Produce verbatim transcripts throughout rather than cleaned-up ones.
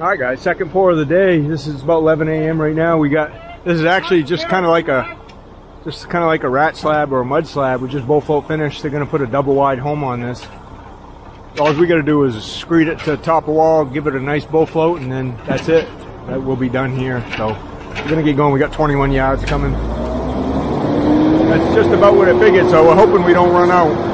All right, guys, second pour of the day. This is about eleven A M right now. We got, this is actually just kind of like a, just kind of like a rat slab or a mud slab. We just Bullfloat finished. They're going to put a double wide home on this. All we got to do is screed it to the top of the wall, give it a nice Bullfloat, and then that's it. That will be done here. So we're going to get going. We got twenty-one yards coming. That's just about what I figured, so we're hoping we don't run out.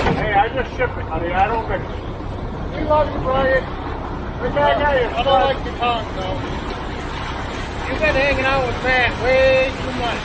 Hey, I just ship it, honey. I don't fix it. We love you, Brian. We're back at you. I don't like your tongue, though. You've been hanging out with Matt way too much.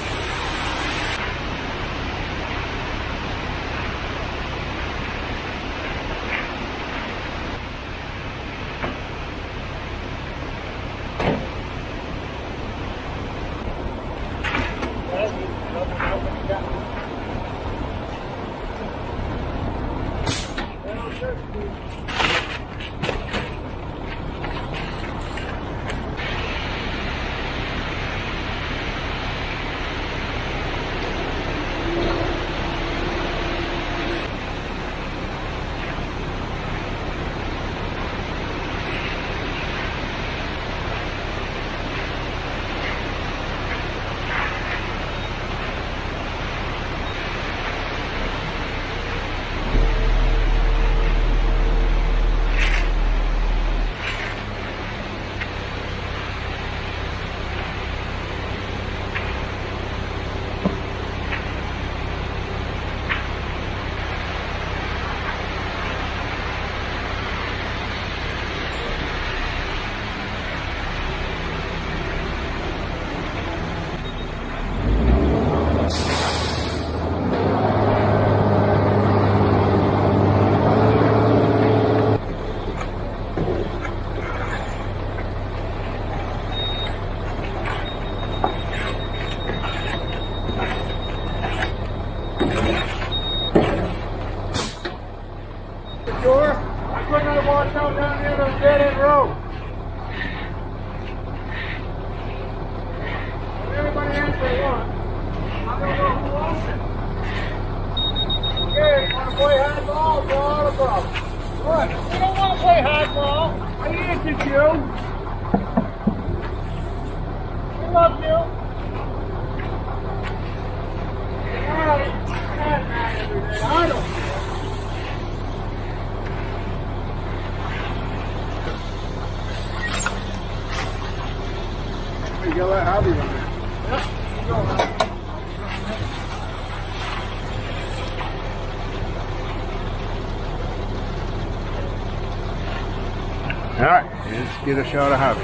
Alright, let's get a shot of Javi.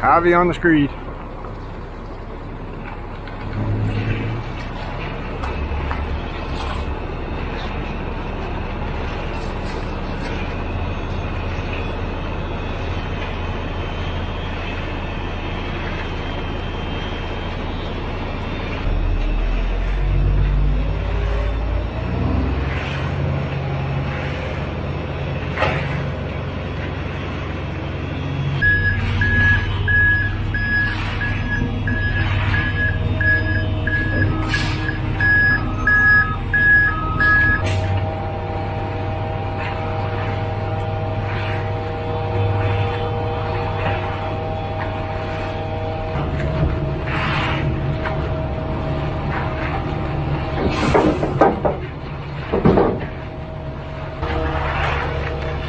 Javi on the screed.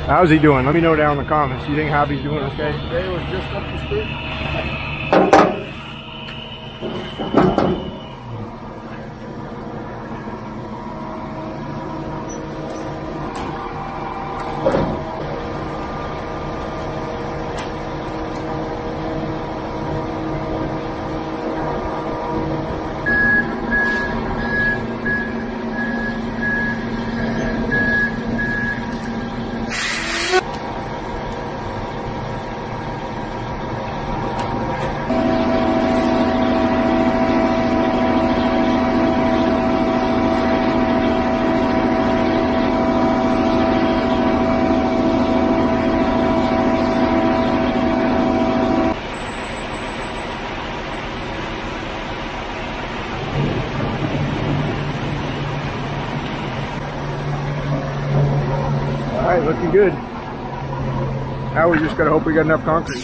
How's he doing? Let me know down in the comments. You think Javi's doing okay? Today was just up the street. Alright, looking good. Now we just gotta hope we got enough concrete.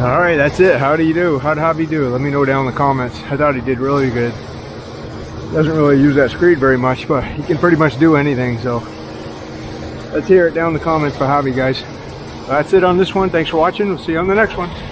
All right, that's it. How do you do? How'd Hobby do? Let me know down in the comments. I thought he did really good. Doesn't really use that screed very much, but he can pretty much do anything, so. let's hear it down in the comments for hobby guys. That's it on this one. Thanks for watching. We'll see you on the next one.